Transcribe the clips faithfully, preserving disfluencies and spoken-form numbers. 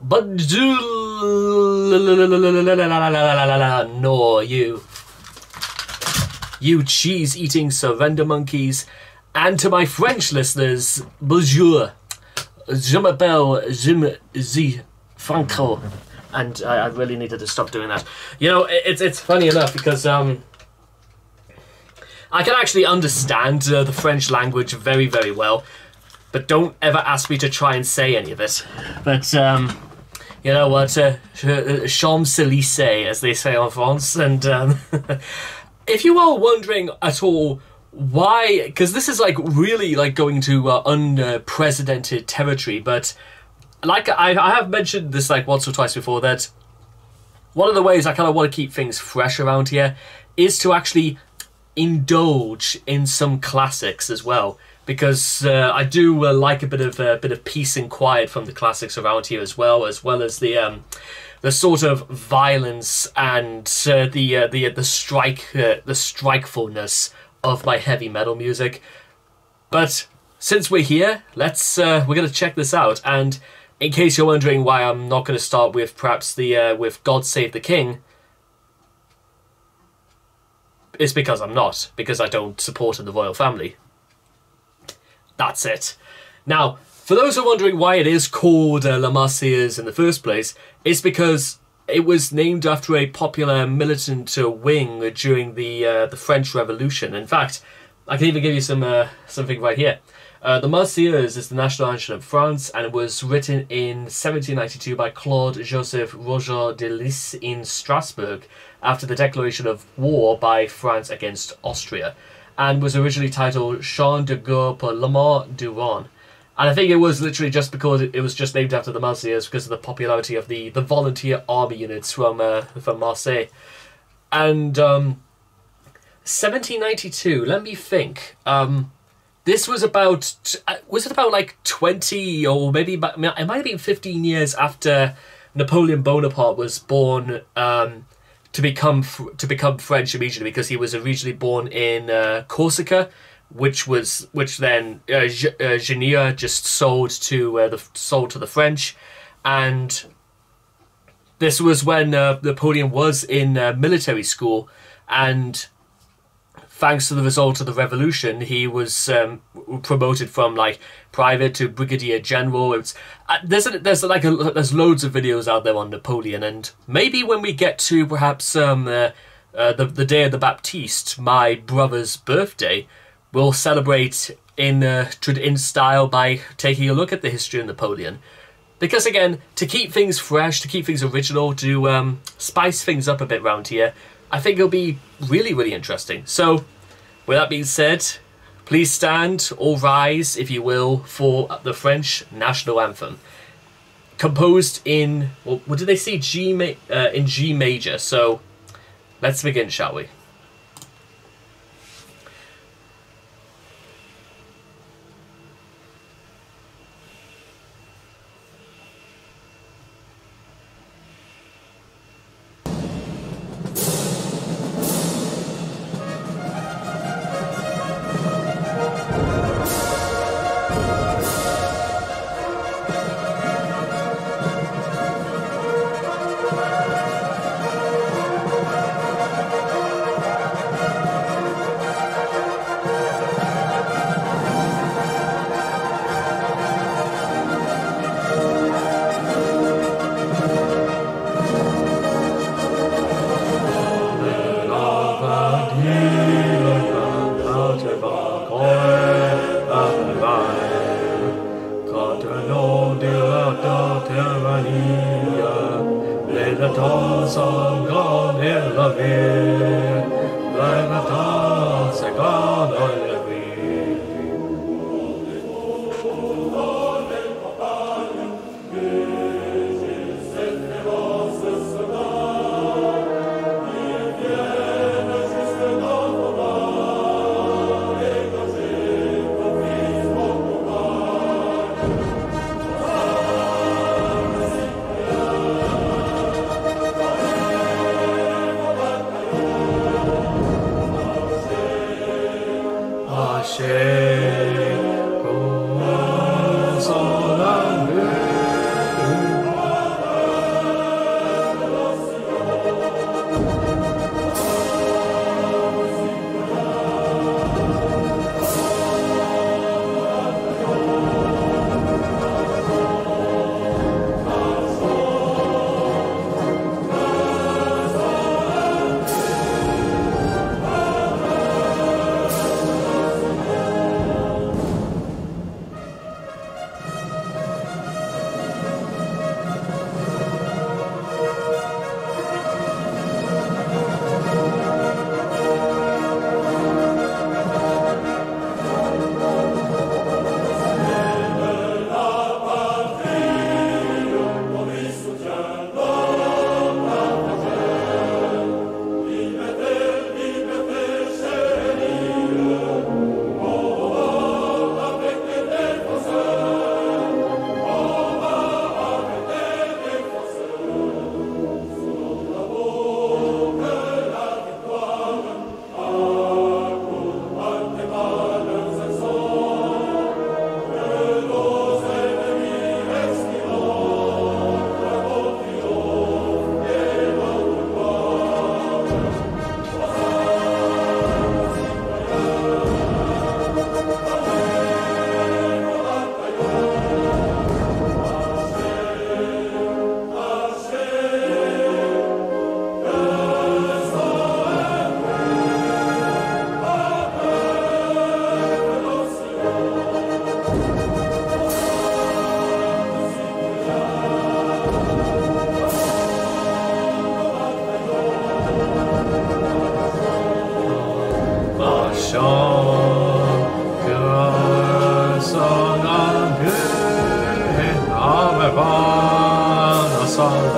But do no, you. You cheese-eating surrender monkeys. And to my French listeners, bonjour. Je m'appelle Jim Z. Franco. And I, I really needed to stop doing that. You know, it, it's, it's funny enough because um, I can actually understand uh, the French language very, very well. But don't ever ask me to try and say any of it. But, um, you know what? Uh, Champs-Élysées, as they say in France. And um, if you are wondering at all why, because this is like really like going to uh, unprecedented territory, but like I, I have mentioned this like once or twice before, that one of the ways I kind of want to keep things fresh around here is to actually indulge in some classics as well, because uh, I do uh, like a bit of a uh, bit of peace and quiet from the classics around here as well, as well as the um, the sort of violence and uh, the uh, the uh, the strike uh, the strikefulness of my heavy metal music. But since we're here, let's uh, we're gonna check this out. And in case you're wondering why I'm not gonna start with perhaps the uh, with God Save the King, it's because I'm not, because I don't support in the royal family. That's it. Now, for those who are wondering why it is called uh, La Marseillaise in the first place, it's because it was named after a popular militant uh, wing during the uh, the French Revolution. In fact, I can even give you some uh, something right here. Uh, the Marseillaise is the national anthem of France, and it was written in seventeen ninety-two by Claude Joseph Roger de Lisle in Strasbourg after the declaration of war by France against Austria, and was originally titled Chant de Guerre pour l'Armée du Rhin. And I think it was literally just because it was just named after the Marseillaise because of the popularity of the, the volunteer army units from uh, from Marseille. And um, seventeen ninety-two, let me think. Um, this was about, was it about like twenty or maybe, about, it might have been fifteen years after Napoleon Bonaparte was born um, to become to become French immediately, because he was originally born in uh, Corsica, which was which then uh, uh, Genoa just sold to uh, the sold to the French, and this was when uh, Napoleon was in uh, military school, and thanks to the result of the revolution, he was um, promoted from like private to brigadier general. It's uh, there's a, there's like a, there's loads of videos out there on Napoleon, and maybe when we get to perhaps um uh, uh, the the day of the Baptiste, my brother's birthday, we'll celebrate in uh, in style by taking a look at the history of Napoleon, because again, to keep things fresh, to keep things original, to um, spice things up a bit round here, I think it'll be really, really interesting. So, with that being said, please stand or rise, if you will, for the French national anthem, composed in, well, what did they say? G ma uh, in G major. So, let's begin, shall we? Oh, Sala.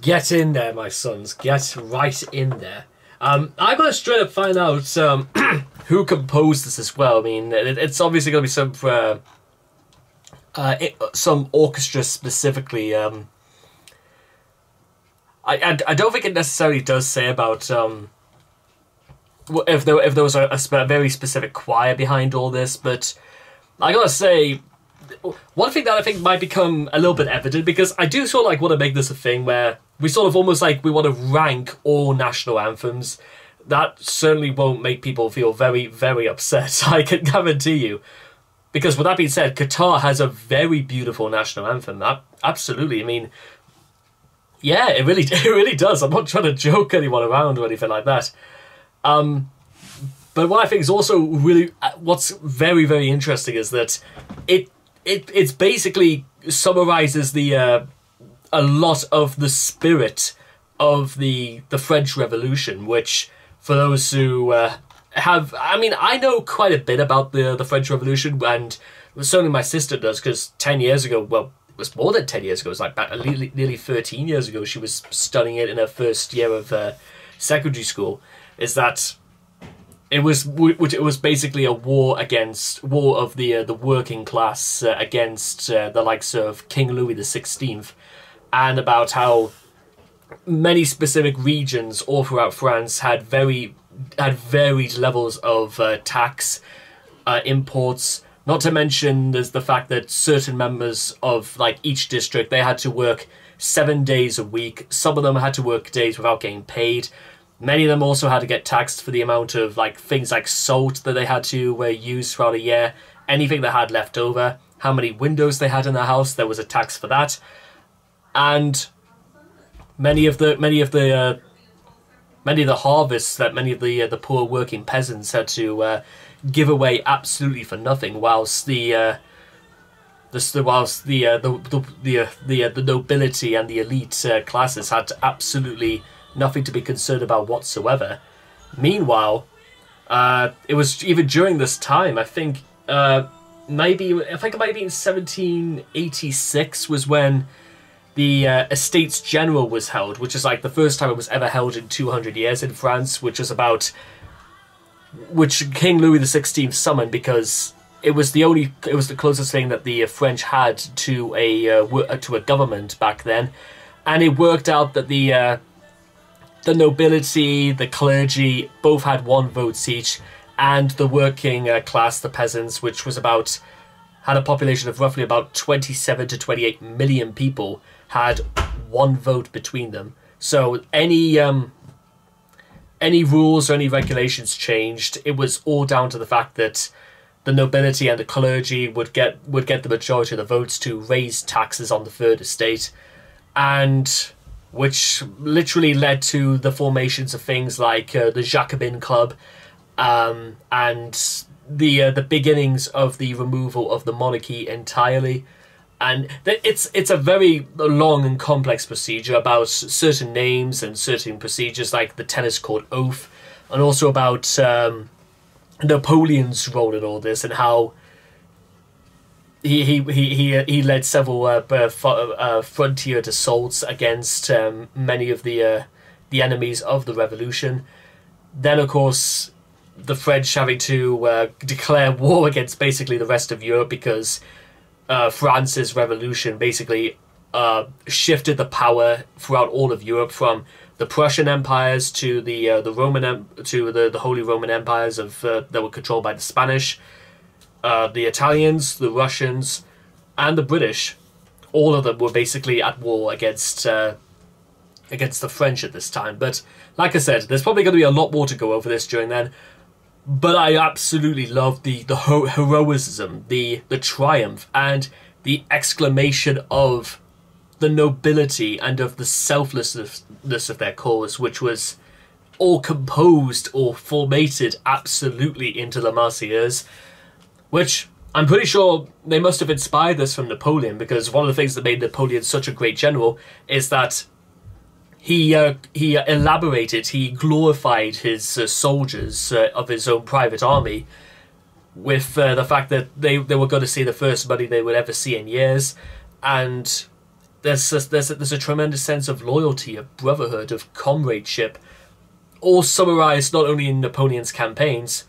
Get in there, my sons. Get right in there. Um, I'm going to straight up find out um, who composed this as well. I mean, it, it's obviously going to be some uh, uh, it, some orchestra specifically. Um, I, I I don't think it necessarily does say about um, if there if there was a, a sp very specific choir behind all this, but I gotta say. One thing that I think might become a little bit evident, because I do sort of like want to make this a thing where we sort of almost like we want to rank all national anthems. That certainly won't make people feel very, very upset, I can guarantee you. Because with that being said, Qatar has a very beautiful national anthem. Absolutely. I mean, yeah, it really, it really does. I'm not trying to joke anyone around or anything like that. Um... But what I think is also really, what's very, very interesting is that it it it's basically summarizes the uh, a lot of the spirit of the the French Revolution, which for those who uh, have, I mean, I know quite a bit about the the French Revolution, and certainly my sister does, because ten years ago, well, it was more than ten years ago. It was like back, nearly nearly thirteen years ago. She was studying it in her first year of uh, secondary school. Is that It was which it was basically a war against war of the uh, the working class uh, against uh, the likes of King Louis the sixteenth, and about how many specific regions all throughout France had very had varied levels of uh, tax uh, imports. Not to mention there's the fact that certain members of like each district, they had to work seven days a week. Some of them had to work days without getting paid. Many of them also had to get taxed for the amount of like things like salt that they had to uh, use throughout a year, anything they had left over, how many windows they had in their house, there was a tax for that, and many of the many of the uh, many of the harvests that many of the uh, the poor working peasants had to uh, give away absolutely for nothing, whilst the uh, the whilst the uh, the the the, uh, the, uh, the nobility and the elite uh, classes had to absolutely nothing to be concerned about whatsoever. Meanwhile, uh, it was even during this time, I think, uh, maybe, I think it might have been seventeen eighty-six was when the uh, Estates General was held, which is like the first time it was ever held in two hundred years in France, which was about, which King Louis the sixteenth summoned because it was the only, it was the closest thing that the French had to a, uh, to a government back then. And it worked out that the, uh, The nobility, the clergy, both had one vote each, and the working uh, class, the peasants, which was about, had a population of roughly about twenty-seven to twenty-eight million people, had one vote between them. So any um, any rules or any regulations changed, it was all down to the fact that the nobility and the clergy would get would get the majority of the votes to raise taxes on the third estate, and which literally led to the formations of things like uh, the Jacobin Club um, and the uh, the beginnings of the removal of the monarchy entirely. And it's it's a very long and complex procedure about certain names and certain procedures like the Tennis Court Oath, and also about um, Napoleon's role in all this and how he he he he, he led several uh, uh, frontier assaults against um, many of the uh, the enemies of the revolution. Then, of course, the French having to uh, declare war against basically the rest of Europe because Uh, France's revolution basically uh, shifted the power throughout all of Europe, from the Prussian empires to the uh, the Roman em to the the Holy Roman empires of uh, that were controlled by the Spanish, uh, the Italians, the Russians, and the British. All of them were basically at war against uh, against the French at this time. But like I said, there's probably going to be a lot more to go over this during then. But I absolutely love the the heroism, the the triumph, and the exclamation of the nobility and of the selflessness of their cause, which was all composed or formatted absolutely into La Marseillaise, which I'm pretty sure they must have inspired this from Napoleon, because one of the things that made Napoleon such a great general is that He uh, he elaborated, he glorified his uh, soldiers uh, of his own private army with uh, the fact that they, they were going to see the first money they would ever see in years. And there's, there's, there's, a, there's a tremendous sense of loyalty, of brotherhood, of comradeship, all summarised not only in Napoleon's campaigns,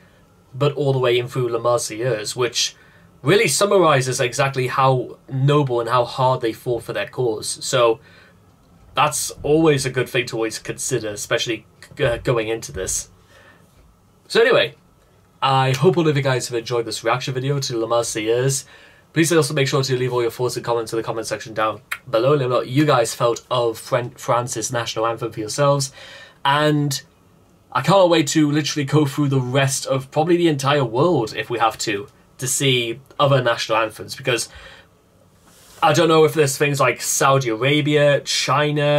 but all the way in through La Marseillaise, which really summarises exactly how noble and how hard they fought for their cause. So that's always a good thing to always consider, especially uh, going into this. So anyway, I hope all of you guys have enjoyed this reaction video to La Marseillaise. Please also make sure to leave all your thoughts and comments in the comment section down below. Let me know what you guys felt of France's national anthem for yourselves. And I can't wait to literally go through the rest of probably the entire world, if we have to, to see other national anthems, because I don't know if there's things like Saudi Arabia, China.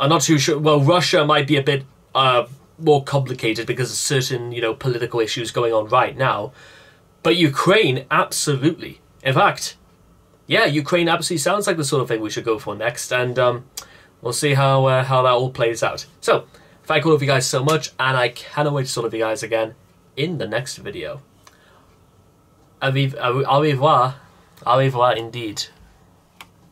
I'm not too sure. Well, Russia might be a bit uh, more complicated because of certain, you know, political issues going on right now. But Ukraine, absolutely. In fact, yeah, Ukraine absolutely sounds like the sort of thing we should go for next. And um, we'll see how, uh, how that all plays out. So, thank all of you guys so much. And I cannot wait to see all of you guys again in the next video. Au revoir. Au revoir indeed.